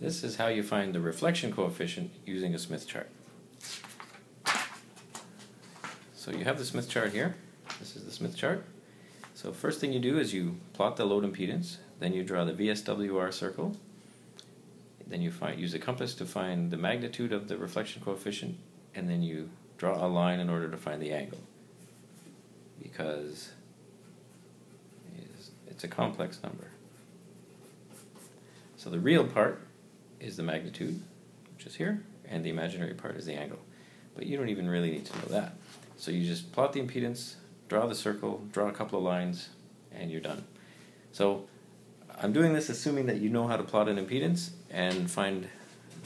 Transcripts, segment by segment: This is how you find the reflection coefficient using a Smith chart. So you have the Smith chart here. This is the Smith chart. So first thing you do is you plot the load impedance, then you draw the VSWR circle, then you use a compass to find the magnitude of the reflection coefficient, and then you draw a line in order to find the angle. Because it's a complex number. So the real part is the magnitude, which is here, and the imaginary part is the angle. But you don't even really need to know that. So you just plot the impedance, draw the circle, draw a couple of lines, and you're done. So I'm doing this assuming that you know how to plot an impedance and find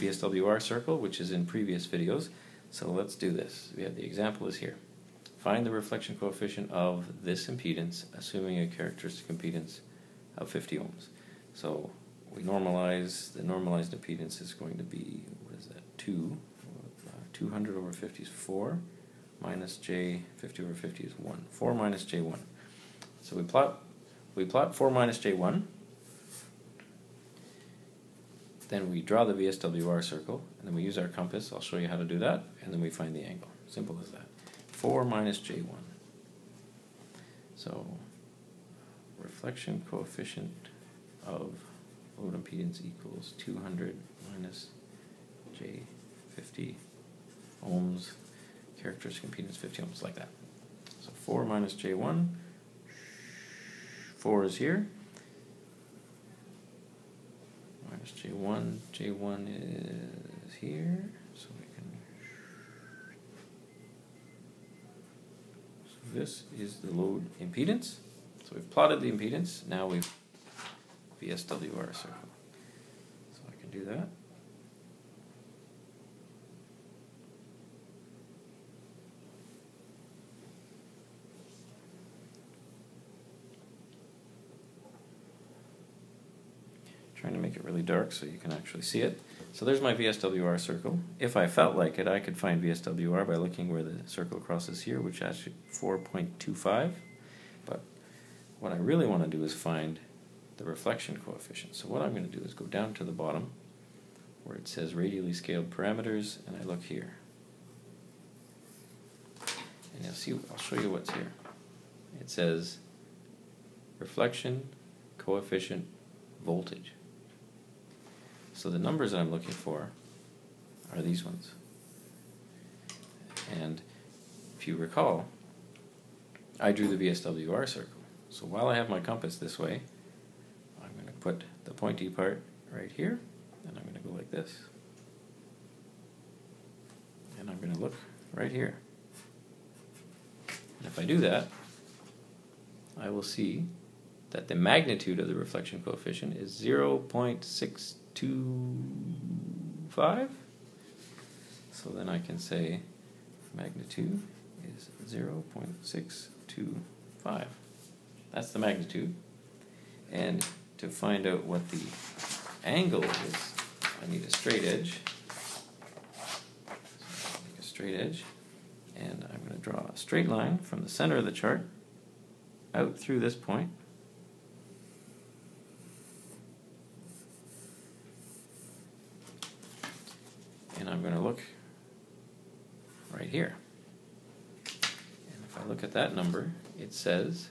VSWR circle, which is in previous videos. So let's do this. We have the example is here. Find the reflection coefficient of this impedance, assuming a characteristic impedance of 50 ohms. So we normalize. The normalized impedance is going to be, what is that, 2. 200 over 50 is 4, minus j 50 over 50 is 1. 4 minus j1. So we plot 4 minus j1. Then we draw the VSWR circle, and then we use our compass. I'll show you how to do that, and then we find the angle. Simple as that. 4 minus j1. So reflection coefficient of load impedance equals 200 minus j 50 ohms, characteristic impedance 50 ohms, like that. So 4 minus j1, 4 is here, minus j1, j1 is here, so we can, so this is the load impedance. So we've plotted the impedance, now we've VSWR circle. So I can do that. Trying to make it really dark so you can actually see it. So there's my VSWR circle. If I felt like it, I could find VSWR by looking where the circle crosses here, which is actually 4.25. But what I really want to do is find the reflection coefficient. So what I'm going to do is go down to the bottom where it says radially scaled parameters, and I look here. And you'll see, I'll show you what's here. It says reflection coefficient voltage. So the numbers that I'm looking for are these ones. And if you recall, I drew the VSWR circle. So while I have my compass this way, put the pointy part right here, and I'm going to go like this. And I'm going to look right here. And if I do that, I will see that the magnitude of the reflection coefficient is 0.625. So then I can say magnitude is 0.625. That's the magnitude. And to find out what the angle is, I need a straight edge. So I'll make a straight edge, and I'm going to draw a straight line from the center of the chart out through this point, and I'm going to look right here. And if I look at that number, it says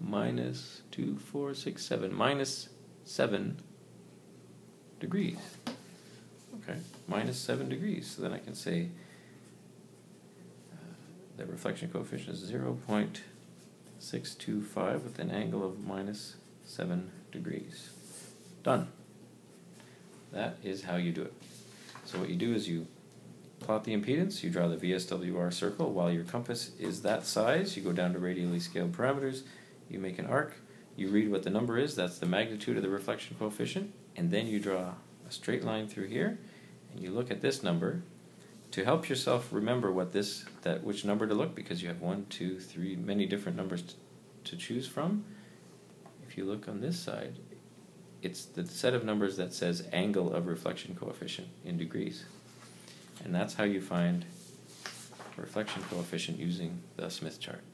minus 2, 4, 6, 7, minus 7 degrees. Okay, minus 7 degrees. So then I can say the reflection coefficient is 0.625 with an angle of minus 7 degrees. Done. That is how you do it. So what you do is you plot the impedance, you draw the VSWR circle. While your compass is that size, you go down to radially scaled parameters, you make an arc, you read what the number is, that's the magnitude of the reflection coefficient, and then you draw a straight line through here, and you look at this number. To help yourself remember what which number to look, because you have 1, 2, 3, many different numbers to choose from, if you look on this side, it's the set of numbers that says angle of reflection coefficient in degrees. And that's how you find reflection coefficient using the Smith chart.